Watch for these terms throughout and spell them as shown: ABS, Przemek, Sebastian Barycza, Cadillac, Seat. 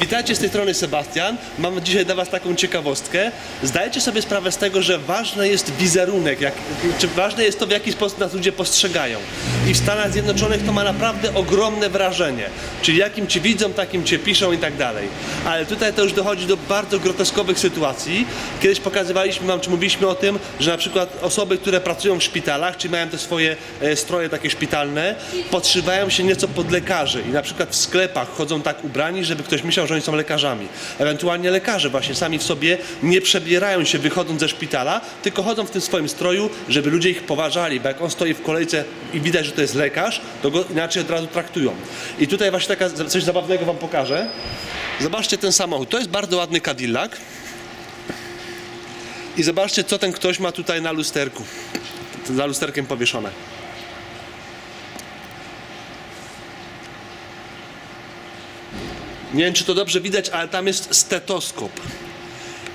Witajcie, z tej strony Sebastian. Mam dzisiaj dla Was taką ciekawostkę. Zdajcie sobie sprawę z tego, że ważny jest wizerunek, czy ważne jest to, w jaki sposób nas ludzie postrzegają. I w Stanach Zjednoczonych to ma naprawdę ogromne wrażenie. Czyli jakim Cię widzą, takim Cię piszą i tak dalej. Ale tutaj to już dochodzi do bardzo groteskowych sytuacji. Kiedyś pokazywaliśmy Wam, czy mówiliśmy o tym, że na przykład osoby, które pracują w szpitalach, czy mają te swoje stroje takie szpitalne, podszywają się nieco pod lekarzy. I na przykład w sklepach chodzą tak ubrani, żeby ktoś myślał, że oni są lekarzami. Ewentualnie lekarze właśnie sami w sobie nie przebierają się wychodząc ze szpitala, tylko chodzą w tym swoim stroju, żeby ludzie ich poważali, bo jak on stoi w kolejce i widać, że to jest lekarz, to go inaczej od razu traktują. I tutaj właśnie coś zabawnego Wam pokażę. Zobaczcie ten samochód. To jest bardzo ładny Cadillac. I zobaczcie, co ten ktoś ma tutaj na lusterku. Za lusterkiem powieszone. Nie wiem, czy to dobrze widać, ale tam jest stetoskop.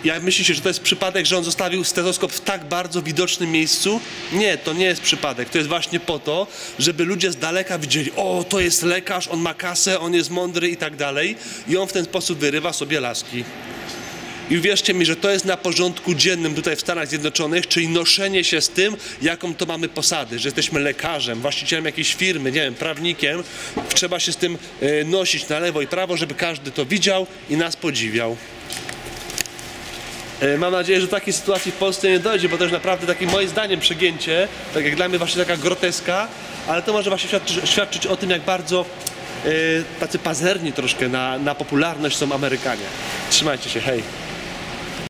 Jak myślicie, że to jest przypadek, że on zostawił stetoskop w tak bardzo widocznym miejscu? Nie, to nie jest przypadek. To jest właśnie po to, żeby ludzie z daleka widzieli, o, to jest lekarz, on ma kasę, on jest mądry i tak dalej. I on w ten sposób wyrywa sobie laski. I uwierzcie mi, że to jest na porządku dziennym tutaj w Stanach Zjednoczonych, czyli noszenie się z tym, jaką to mamy posady, że jesteśmy lekarzem, właścicielem jakiejś firmy, nie wiem, prawnikiem. Trzeba się z tym nosić na lewo i prawo, żeby każdy to widział i nas podziwiał. Mam nadzieję, że do takiej sytuacji w Polsce nie dojdzie, bo to jest naprawdę takie, moim zdaniem, przegięcie, tak jak dla mnie właśnie taka groteska, ale to może właśnie świadczyć o tym, jak bardzo tacy pazerni troszkę na popularność są Amerykanie. Trzymajcie się, hej!